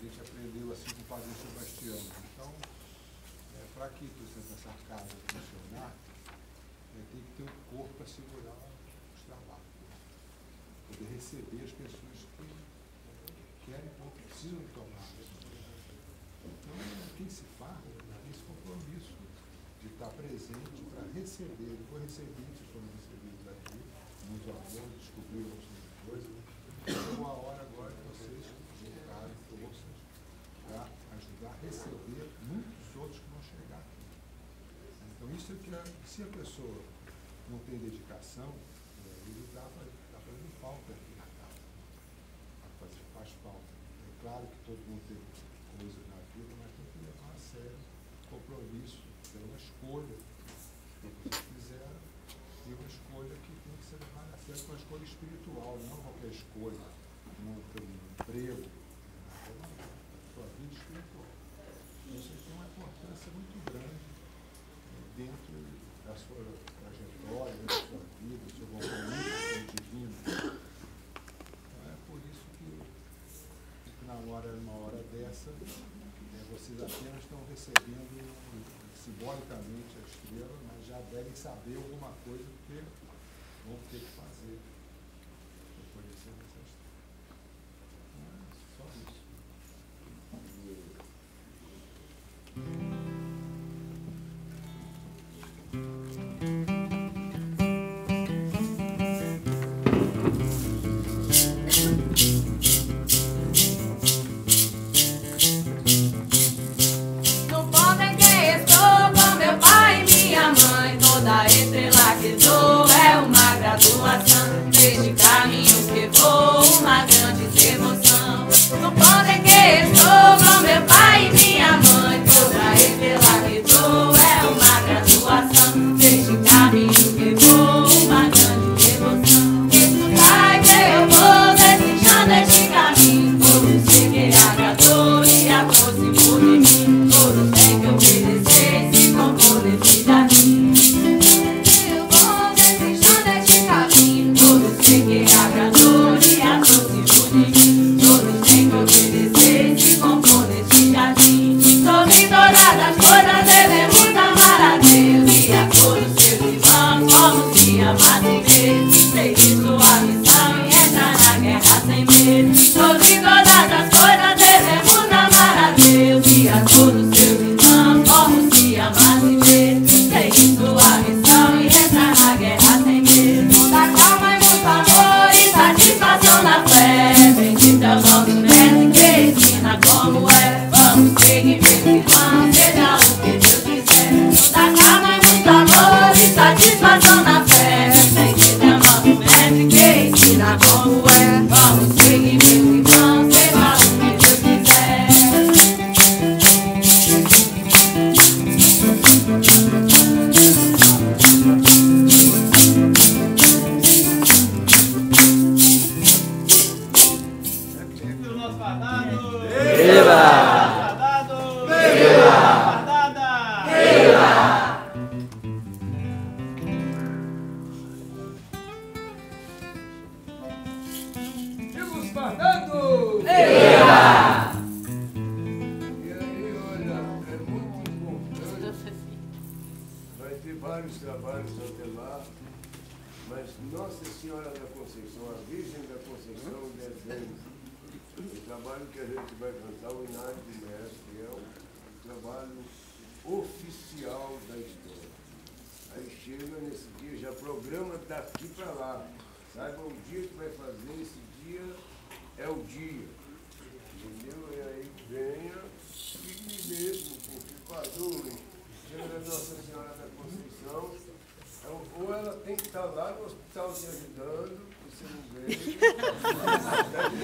gente aprendeu assim com o Padre Sebastião. Então, para que essa casa funcionar, tem que ter um corpo para segurar os trabalhos, poder receber as pessoas que querem ou precisam tomar. Então, quem se faz é esse compromisso de estar presente para receber. Eu vou receber, se for receber daqui, muito amor, descobrir outras coisas. Chegou a hora agora que vocês juntarem forças para ajudar a receber muitos outros que vão chegar aqui. Então, isso é que se a pessoa não tem dedicação, ele dá para fazer falta aqui na casa. Faz falta. É claro que todo mundo tem coisa na vida, mas tem que levar a sério o compromisso. É uma escolha que vocês fizeram, e uma escolha que tem que ser levada a sério, uma escolha espiritual, não qualquer escolha, um emprego, sua vida espiritual. Isso tem uma importância muito grande dentro da sua trajetória, da sua vida, do seu compromisso divino. Então, é por isso que numa hora dessa, vocês apenas estão recebendo simbolicamente a estrela, mas já devem saber alguma coisa que vão ter que fazer para conhecer essa estrela. Só isso. Tem que estar lá no hospital te ajudando, você não vê.